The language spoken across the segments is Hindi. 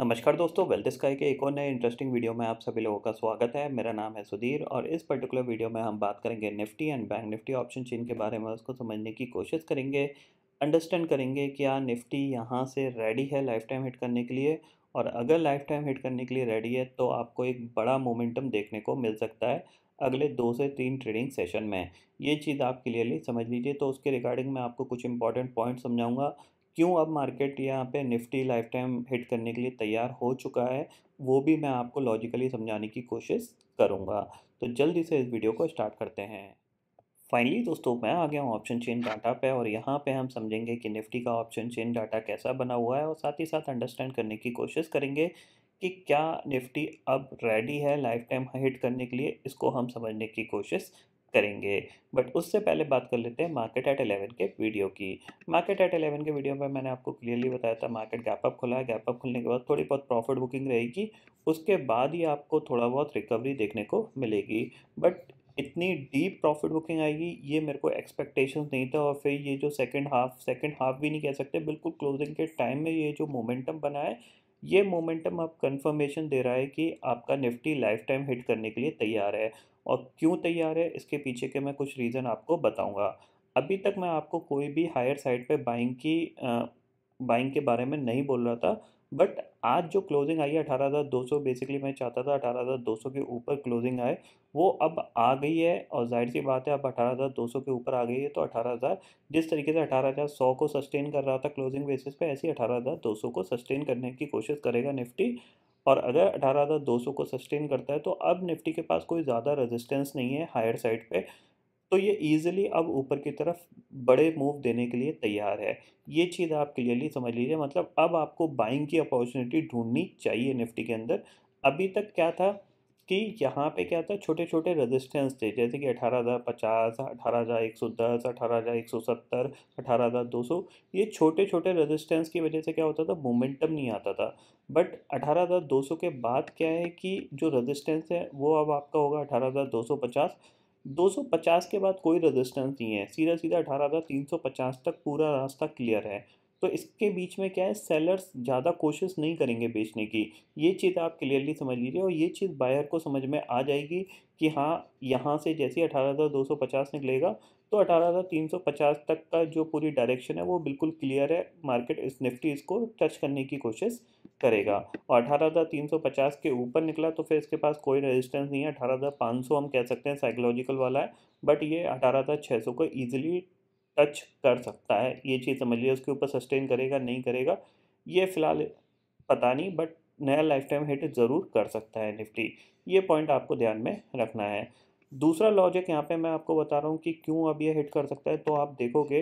नमस्कार दोस्तों, वेल्थ स्काई के एक और नए इंटरेस्टिंग वीडियो में आप सभी लोगों का स्वागत है। मेरा नाम है सुधीर और इस पर्टिकुलर वीडियो में हम बात करेंगे Nifty and bank Nifty option chain के बारे में। उसको समझने की कोशिश करेंगे, अंडरस्टैंड करेंगे क्या निफ्टी यहाँ से रेडी है लाइफ टाइम हिट करने के लिए, और अगर लाइफ टाइम हिट करने के लिए रेडी है तो आपको एक बड़ा मोमेंटम देखने को मिल सकता है अगले 2 से 3 ट्रेडिंग सेशन में। ये चीज़ आप क्लियरली समझ लीजिए। तो उसके रिगार्डिंग मैं आपको कुछ इंपॉर्टेंट पॉइंट समझाऊँगा, क्यों अब मार्केट यहाँ पे निफ्टी लाइफ टाइम हिट करने के लिए तैयार हो चुका है, वो भी मैं आपको लॉजिकली समझाने की कोशिश करूँगा। तो जल्दी से इस वीडियो को स्टार्ट करते हैं। फाइनली दोस्तों, मैं आ गया हूँ ऑप्शन चेन डाटा पे और यहाँ पे हम समझेंगे कि निफ्टी का ऑप्शन चेन डाटा कैसा बना हुआ है और साथ ही साथ अंडरस्टैंड करने की कोशिश करेंगे कि क्या निफ्टी अब रेडी है लाइफ टाइम हिट करने के लिए, इसको हम समझने की कोशिश करेंगे। बट उससे पहले बात कर लेते हैं मार्केट एट 11 के वीडियो की। मार्केट एट 11 के वीडियो में मैंने आपको क्लियरली बताया था मार्केट गैपअप खुला है। गैपअप खुलने के बाद थोड़ी बहुत प्रॉफिट बुकिंग रहेगी, उसके बाद ही आपको थोड़ा बहुत रिकवरी देखने को मिलेगी। बट इतनी डीप प्रॉफिट बुकिंग आएगी ये मेरे को एक्सपेक्टेशंस नहीं था। और फिर ये जो सेकेंड हाफ भी नहीं कह सकते, बिल्कुल क्लोजिंग के टाइम में ये जो मोमेंटम बना है, ये मोमेंटम आप कंफर्मेशन दे रहा है कि आपका निफ्टी लाइफ टाइम हिट करने के लिए तैयार है। और क्यों तैयार है, इसके पीछे के मैं कुछ रीज़न आपको बताऊंगा। अभी तक मैं आपको कोई भी हायर साइड पे बाइंग के बारे में नहीं बोल रहा था, बट आज जो क्लोजिंग आई है 18,200, बेसिकली मैं चाहता था 18,200 के ऊपर क्लोजिंग आए, वो अब आ गई है। और जाहिर सी बात है अब 18,200 के ऊपर आ गई है, तो 18,000 जिस तरीके से 18,100 को सस्टेन कर रहा था क्लोजिंग बेसिस पे, ऐसे ही 18,200 को सस्टेन करने की कोशिश करेगा निफ्टी। और अगर 18,200 को सस्टेन करता है तो अब निफ्टी के पास कोई ज़्यादा रेजिस्टेंस नहीं है हायर साइड पे, तो ये ईजिली अब ऊपर की तरफ बड़े मूव देने के लिए तैयार है। ये चीज़ आप क्लियरली समझ लीजिए। मतलब अब आपको बाइंग की अपॉर्चुनिटी ढूंढनी चाहिए निफ्टी के अंदर। अभी तक क्या था कि यहाँ पे क्या था, छोटे छोटे रेजिस्टेंस थे, जैसे कि 18,050, 18,110, 18,170, 18,200। ये छोटे छोटे रेजिस्टेंस की वजह से क्या होता था, मोमेंटम नहीं आता था। बट 18,200 के बाद क्या है कि जो रेजिस्टेंस है वो अब आपका होगा 18,250। 250 के बाद कोई रेजिस्टेंस नहीं है, सीधा सीधा 18,350 तक पूरा रास्ता क्लियर है। तो इसके बीच में क्या है, सेलर्स ज़्यादा कोशिश नहीं करेंगे बेचने की। ये चीज़ आप क्लियरली समझ लीजिए और ये चीज़ बायर को समझ में आ जाएगी कि हाँ, यहाँ से जैसे 18,250 निकलेगा तो 18,350 तक का जो पूरी डायरेक्शन है वो बिल्कुल क्लियर है। मार्केट इस निफ्टी इसको टच करने की कोशिश करेगा। और 18,350 के ऊपर निकला तो फिर इसके पास कोई रेजिस्टेंस नहीं है। 18,500 हम कह सकते हैं साइकोलॉजिकल वाला है, बट ये 18,600 को ईजिली टच कर सकता है। ये चीज़ समझ लीजिए। उसके ऊपर सस्टेन करेगा नहीं करेगा ये फ़िलहाल पता नहीं, बट नया लाइफ टाइम हिट ज़रूर कर सकता है निफ्टी। ये पॉइंट आपको ध्यान में रखना है। दूसरा लॉजिक यहाँ पे मैं आपको बता रहा हूँ कि क्यों अब ये हिट कर सकता है। तो आप देखोगे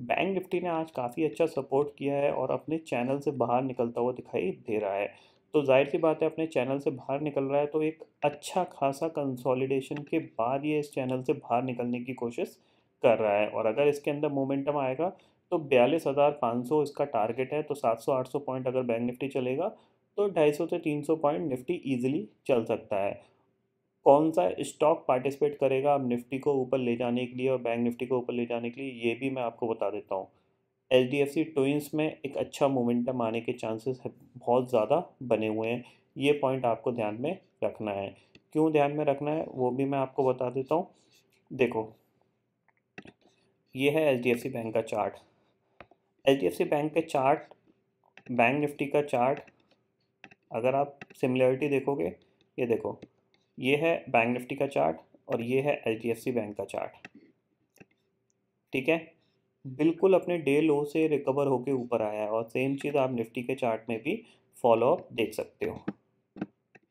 बैंक निफ्टी ने आज काफ़ी अच्छा सपोर्ट किया है और अपने चैनल से बाहर निकलता हुआ दिखाई दे रहा है। तो जाहिर सी बात है अपने चैनल से बाहर निकल रहा है, तो एक अच्छा खासा कंसोलिडेशन के बाद ये इस चैनल से बाहर निकलने की कोशिश कर रहा है। और अगर इसके अंदर मोमेंटम आएगा तो 42,500 इसका टारगेट है। तो 700-800 पॉइंट अगर बैंक निफ्टी चलेगा तो 250 से 300 पॉइंट निफ्टी ईजिली चल सकता है। कौन सा स्टॉक पार्टिसिपेट करेगा अब निफ्टी को ऊपर ले जाने के लिए और बैंक निफ्टी को ऊपर ले जाने के लिए, ये भी मैं आपको बता देता हूँ। HDFC ट्विंस में एक अच्छा मोमेंटम आने के चांसेस बहुत ज़्यादा बने हुए हैं। ये पॉइंट आपको ध्यान में रखना है। क्यों ध्यान में रखना है वो भी मैं आपको बता देता हूँ। देखो, ये है HDFC बैंक का चार्ट। HDFC बैंक के चार्ट, बैंक निफ्टी का चार्ट, अगर आप सिमिलरिटी देखोगे, ये देखो, ये है बैंक निफ्टी का चार्ट और ये है HDFC बैंक का चार्ट। ठीक है, बिल्कुल अपने डे लो से रिकवर होके ऊपर आया है। और सेम चीज़ आप निफ्टी के चार्ट में भी फॉलो अप देख सकते हो।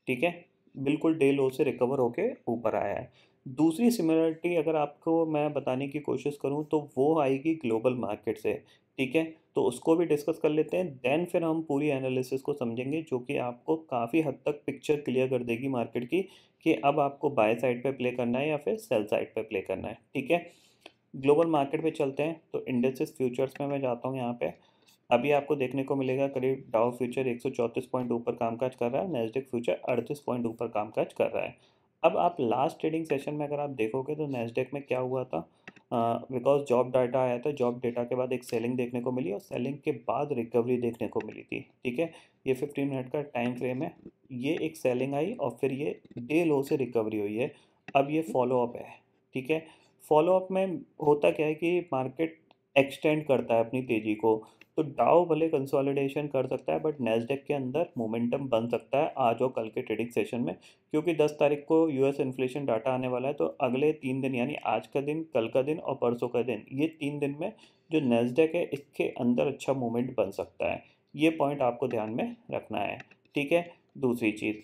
ठीक है, बिल्कुल डे लो से रिकवर होके ऊपर आया है। दूसरी सिमिलरिटी अगर आपको मैं बताने की कोशिश करूं तो वो आएगी ग्लोबल मार्केट से। ठीक है, तो उसको भी डिस्कस कर लेते हैं, देन फिर हम पूरी एनालिसिस को समझेंगे, जो कि आपको काफ़ी हद तक पिक्चर क्लियर कर देगी मार्केट की कि अब आपको बाय साइड पे प्ले करना है या फिर सेल साइड पे प्ले करना है। ठीक है, ग्लोबल मार्केट पे चलते हैं। तो इंडेक्सेस फ्यूचर्स में मैं जाता हूँ यहाँ पर। अभी आपको देखने को मिलेगा करीब डाउ फ्यूचर 134 पॉइंट ऊपर कामकाज कर रहा है, नैस्डेक फ्यूचर 38 पॉइंट ऊपर कामकाज कर रहा है। अब आप लास्ट ट्रेडिंग सेशन में अगर आप देखोगे तो नैस्डेक में क्या हुआ था, बिकॉज जॉब डाटा आया था, जॉब डाटा के बाद एक सेलिंग देखने को मिली और सेलिंग के बाद रिकवरी देखने को मिली थी। ठीक है, ये 15 मिनट का टाइम फ्रेम है। ये एक सेलिंग आई और फिर ये डे लो से रिकवरी हुई है। अब ये फॉलोअप है। ठीक है, फॉलोअप में होता क्या है कि मार्केट एक्सटेंड करता है अपनी तेज़ी को, तो डाउ भले कंसोलिडेशन कर सकता है बट नैसडेक के अंदर मोमेंटम बन सकता है आज और कल के ट्रेडिंग सेशन में, क्योंकि 10 तारीख को यूएस इन्फ्लेशन डाटा आने वाला है। तो अगले 3 दिन यानी आज का दिन, कल का दिन और परसों का दिन, ये 3 दिन में जो नैसडेक है इसके अंदर अच्छा मोमेंट बन सकता है। ये पॉइंट आपको ध्यान में रखना है। ठीक है, दूसरी चीज़,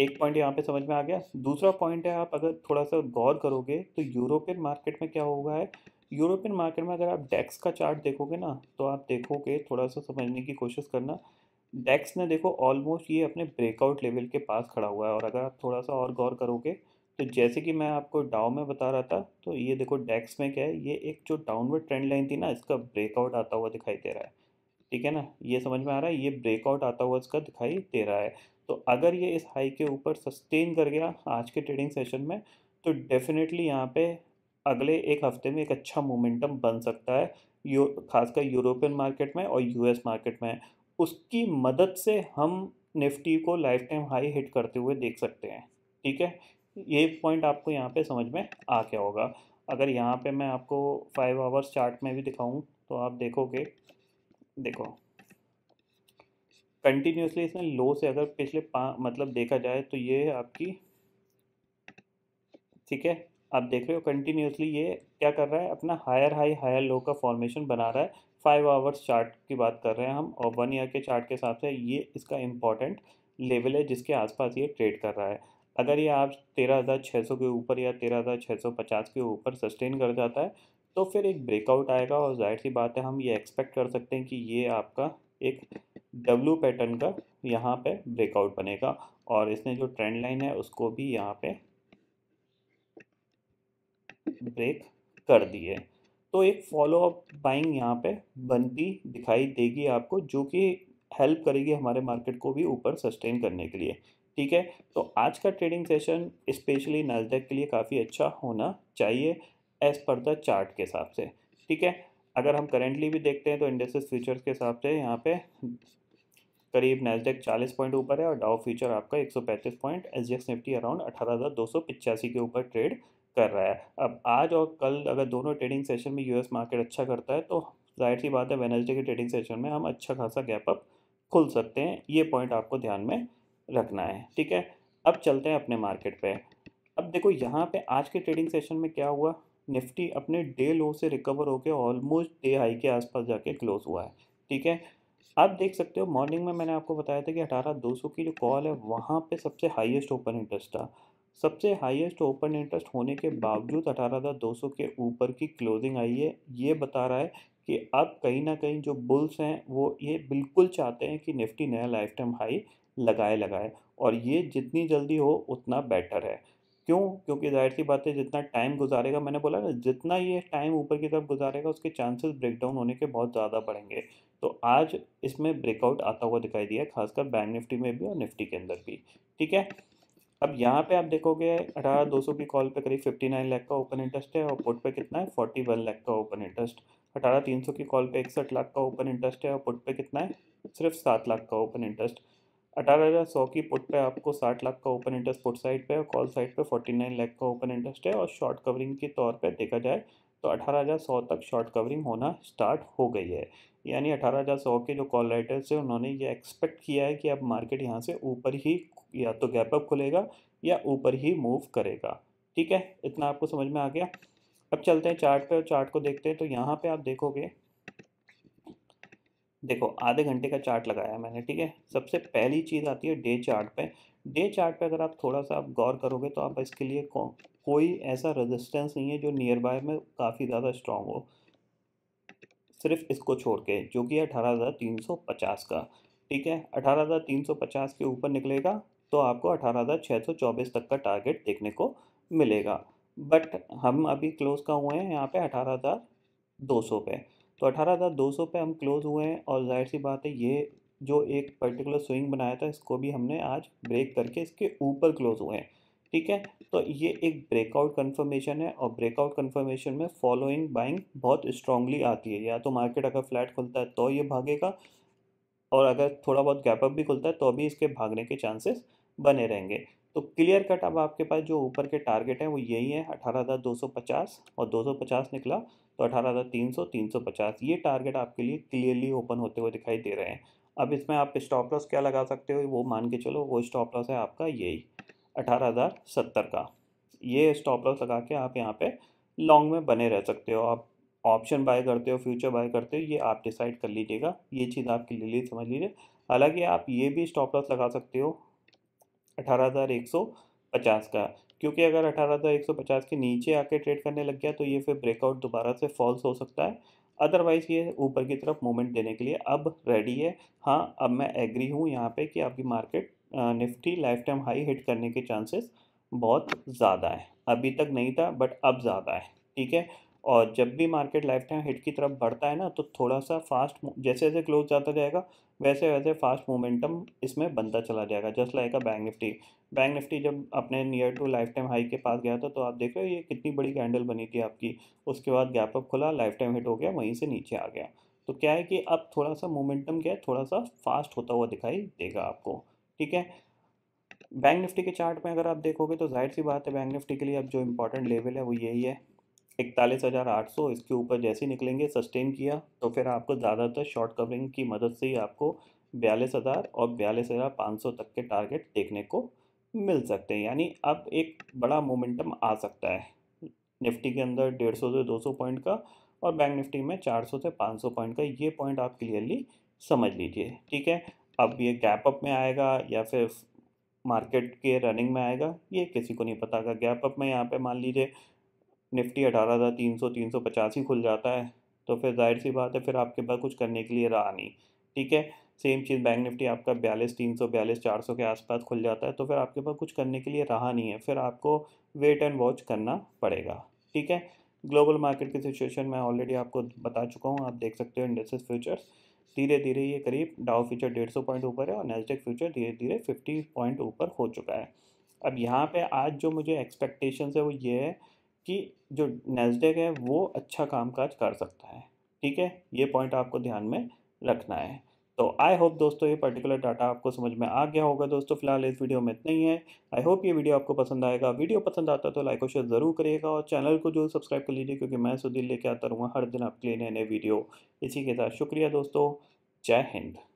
एक पॉइंट यहाँ पे समझ में आ गया। दूसरा पॉइंट है, आप अगर थोड़ा सा गौर करोगे तो यूरोपियन मार्केट में क्या हुआ है। यूरोपियन मार्केट में अगर आप डैक्स का चार्ट देखोगे ना, तो आप देखोगे, थोड़ा सा समझने की कोशिश करना, डैक्स ने देखो ऑलमोस्ट ये अपने ब्रेकआउट लेवल के पास खड़ा हुआ है। और अगर आप थोड़ा सा और गौर करोगे तो जैसे कि मैं आपको डाउ में बता रहा था, तो ये देखो डैक्स में क्या है, ये एक जो डाउनवर्ड ट्रेंड लाइन थी ना, इसका ब्रेकआउट आता हुआ दिखाई दे रहा है। ठीक है ना, ये समझ में आ रहा है, ये ब्रेकआउट आता हुआ इसका दिखाई दे रहा है। तो अगर ये इस हाई के ऊपर सस्टेन कर गया आज के ट्रेडिंग सेशन में, तो डेफिनेटली यहाँ पे अगले एक हफ्ते में एक अच्छा मोमेंटम बन सकता है, खासकर यूरोपियन मार्केट में और यूएस मार्केट में। उसकी मदद से हम निफ्टी को लाइफ टाइम हाई हिट करते हुए देख सकते हैं। ठीक है, ये पॉइंट आपको यहाँ पे समझ में आ गया होगा। अगर यहाँ पे मैं आपको 5 आवर्स चार्ट में भी दिखाऊँ तो आप देखोगे, देखो कंटिन्यूसली इसमें लो से अगर पिछले मतलब देखा जाए तो ये आपकी, ठीक है, आप देख रहे हो कंटिन्यूसली ये क्या कर रहा है, अपना हायर हाई हायर लो का फॉर्मेशन बना रहा है। 5 आवर्स चार्ट की बात कर रहे हैं हम, और 1 ईयर के चार्ट के हिसाब से ये इसका इम्पॉर्टेंट लेवल है जिसके आसपास ये ट्रेड कर रहा है। अगर ये आप 13,600 के ऊपर या 13,650 के ऊपर सस्टेन कर जाता है तो फिर एक ब्रेकआउट आएगा और जाहिर सी बात है हम ये एक्सपेक्ट कर सकते हैं कि ये आपका एक डब्ल्यू पैटर्न का यहाँ पे ब्रेकआउट बनेगा और इसने जो ट्रेंड लाइन है उसको भी यहाँ पे ब्रेक कर दिए। तो एक फॉलोअप बाइंग यहाँ पे बनती दिखाई देगी आपको, जो कि हेल्प करेगी हमारे मार्केट को भी ऊपर सस्टेन करने के लिए। ठीक है, तो आज का ट्रेडिंग सेशन स्पेशली नैसडेक के लिए काफ़ी अच्छा होना चाहिए एज पर द चार्ट के हिसाब से। ठीक है, अगर हम करेंटली भी देखते हैं तो इंडेक्स फ्यूचर्स के हिसाब से यहाँ पे करीब नैसडेक 40 पॉइंट ऊपर है और डाउ फ्यूचर आपका 135 पॉइंट, एचडीएफसी निफ्टी अराउंड 18,285 के ऊपर ट्रेड कर रहा है। अब आज और कल अगर दोनों ट्रेडिंग सेशन में यूएस मार्केट अच्छा करता है तो जाहिर सी बात है वेडनेसडे के ट्रेडिंग सेशन में हम अच्छा खासा गैप अप खुल सकते हैं। ये पॉइंट आपको ध्यान में रखना है। ठीक है, अब चलते हैं अपने मार्केट पे। अब देखो यहाँ पे आज के ट्रेडिंग सेशन में क्या हुआ, निफ्टी अपने डे लो से रिकवर होकर ऑलमोस्ट डे हाई के आसपास जाके क्लोज हुआ है। ठीक है, आप देख सकते हो मॉर्निंग में मैंने आपको बताया था कि 18,200 की जो कॉल है वहाँ पे सबसे हाईएस्ट ओपन इंटरेस्ट था। सबसे हाईएस्ट ओपन इंटरेस्ट होने के बावजूद 18,200 के ऊपर की क्लोजिंग आई है। ये बता रहा है कि अब कहीं ना कहीं जो बुल्स हैं वो ये बिल्कुल चाहते हैं कि निफ्टी नया लाइफ टाइम हाई लगाए और ये जितनी जल्दी हो उतना बेटर है। क्यों? क्योंकि जाहिर सी बात है जितना टाइम गुजारेगा, मैंने बोला ना, जितना ये टाइम ऊपर की तरफ गुजारेगा उसके चांसेस ब्रेकडाउन होने के बहुत ज़्यादा बढ़ेंगे। तो आज इसमें ब्रेकआउट आता हुआ दिखाई दिया, खासकर बैंक निफ्टी में भी और निफ्टी के अंदर भी। ठीक है, अब यहाँ पे आप देखोगे 18,200 की कॉल पे करीब 59 लाख का ओपन इंटरेस्ट है और पुट पे कितना है 41 लाख का ओपन इंटरेस्ट। 18,300 की कॉल पे 61 लाख का ओपन इंटरेस्ट है और पुट पे कितना है सिर्फ 7 लाख का ओपन इंटरेस्ट। 18,100 की पुट पे आपको 60 लाख का ओपन इंटरेस्ट पुट साइड पे और कॉल साइड पे 49 लाख का ओपन इंटरेस्ट है। और शॉर्ट कवरिंग के तौर पे देखा जाए तो 18,100 तक शॉर्ट कवरिंग होना स्टार्ट हो गई है, यानी 18,100 के जो कॉल राइटर्स हैं उन्होंने ये एक्सपेक्ट किया है कि अब मार्केट यहाँ से ऊपर ही या तो गैप अप खुलेगा या ऊपर ही मूव करेगा। ठीक है, इतना आपको समझ में आ गया। अब चलते हैं चार्ट पे और चार्ट को देखते हैं। तो यहाँ पे आप देखोगे, देखो आधे घंटे का चार्ट लगाया मैंने। ठीक है, सबसे पहली चीज़ आती है डे चार्ट पे। डे चार्ट पे अगर आप थोड़ा सा आप गौर करोगे तो आप इसके लिए कोई ऐसा रेजिस्टेंस नहीं है जो नियर बाय में काफ़ी ज़्यादा स्ट्रांग हो, सिर्फ इसको छोड़ के, जो कि 18,350 का। ठीक है, 18,350 के ऊपर निकलेगा तो आपको 18,624 तक का टारगेट देखने को मिलेगा। बट हम अभी क्लोज का हुए हैं यहाँ पे 18,200 पे। तो 18,200 पे हम क्लोज हुए हैं और जाहिर सी बात है ये जो एक पर्टिकुलर स्विंग बनाया था इसको भी हमने आज ब्रेक करके इसके ऊपर क्लोज हुए हैं। ठीक है। तो ये एक ब्रेकआउट कंफर्मेशन है और ब्रेकआउट कंफर्मेशन में फॉलोइंग बाइंग बहुत स्ट्रांगली आती है। या तो मार्केट अगर फ्लैट खुलता है तो ये भागेगा, और अगर थोड़ा बहुत गैपअप भी खुलता है तो भी इसके भागने के चांसेस बने रहेंगे। तो क्लियर कट अब आपके पास जो ऊपर के टारगेट हैं वो यही है 18,250 और 250 निकला तो 18,300 350 ये टारगेट आपके लिए क्लियरली ओपन होते हुए दिखाई दे रहे हैं। अब इसमें आप स्टॉप लॉस क्या लगा सकते हो वो मान के चलो, वो स्टॉप लॉस है आपका यही 18,070 का। ये स्टॉप लॉस लगा के आप यहाँ पे लॉन्ग में बने रह सकते हो। आप ऑप्शन बाय करते हो, फ्यूचर बाय करते हो, ये आप डिसाइड कर लीजिएगा, ये चीज़ आप क्लियरली समझ लीजिए। हालांकि आप ये भी स्टॉप लॉस लगा सकते हो 18,150 का, क्योंकि अगर 18,150 के नीचे आके ट्रेड करने लग गया तो ये फिर ब्रेकआउट दोबारा से फॉल्स हो सकता है। अदरवाइज़ ये ऊपर की तरफ मूवमेंट देने के लिए अब रेडी है। हाँ, अब मैं एग्री हूँ यहाँ पे कि आपकी market Nifty lifetime high hit करने के चांसेस बहुत ज़्यादा है। अभी तक नहीं था बट अब ज़्यादा है, ठीक है। और जब भी मार्केट लाइफ टाइम हिट की तरफ बढ़ता है ना तो थोड़ा सा फास्ट, जैसे जैसे क्लोज जाता जाएगा वैसे वैसे फास्ट मोमेंटम इसमें बनता चला जाएगा। Just like a bank Nifty. Bank Nifty जब अपने near to lifetime high के पास गया था तो आप देख रहे हो ये कितनी बड़ी कैंडल बनी थी आपकी, उसके बाद गैप अप खुला, लाइफ टाइम हिट हो गया, वहीं से नीचे आ गया। तो क्या है कि अब थोड़ा सा मोमेंटम क्या है, थोड़ा सा फास्ट होता हुआ दिखाई देगा आपको, ठीक है। बैंक निफ्टी के चार्ट में अगर आप देखोगे तो जाहिर सी बात है बैंक निफ्टी के लिए अब जो इंपॉर्टेंट लेवल है वो यही है 41,800। इसके ऊपर जैसे निकलेंगे, सस्टेन किया तो फिर आपको ज़्यादातर शॉर्ट कवरिंग की मदद से ही आपको 42,000 और 42,500 तक के टारगेट देखने को मिल सकते हैं। यानी अब एक बड़ा मोमेंटम आ सकता है निफ्टी के अंदर 150 से 200 पॉइंट का, और बैंक निफ्टी में 400 से 500 पॉइंट का। ये पॉइंट आप क्लियरली समझ लीजिए, ठीक है। अब ये गैप अप में आएगा या फिर मार्केट के रनिंग में आएगा, ये किसी को नहीं पता। अगर गैप अप में यहाँ पे मान लीजिए निफ्टी 18,300 350 ही खुल जाता है तो फिर जाहिर सी बात है फिर आपके पास कुछ करने के लिए रहा नहीं, ठीक है। सेम चीज़ बैंक निफ्टी आपका 42,300 42,400 के आसपास खुल जाता है तो फिर आपके पास कुछ करने के लिए रहा नहीं है, फिर आपको वेट एंड वॉच करना पड़ेगा, ठीक है। ग्लोबल मार्केट की सिचुएशन मैं ऑलरेडी आपको बता चुका हूँ। आप देख सकते हो इंडेक्सेस फ्यूचर्स धीरे धीरे ये करीब डाउ फ्यूचर 150 पॉइंट ऊपर है और नैस्डैक फ्यूचर धीरे धीरे 50 पॉइंट ऊपर हो चुका है। अब यहाँ पे आज जो मुझे एक्सपेक्टेशंस है वो ये है कि जो नैस्डैक है वो अच्छा कामकाज कर सकता है, ठीक है। ये पॉइंट आपको ध्यान में रखना है। तो आई होप दोस्तों ये पर्टिकुलर डाटा आपको समझ में आ गया होगा। दोस्तों फिलहाल इस वीडियो में इतना ही है। आई होप ये वीडियो आपको पसंद आएगा। वीडियो पसंद आता है तो लाइक और शेयर ज़रूर करिएगा और चैनल को जरूर सब्सक्राइब कर लीजिए, क्योंकि मैं सुधीर लेके आता रहूँगा हर दिन आपके लिए नए नए वीडियो। इसी के साथ शुक्रिया दोस्तों, जय हिंद।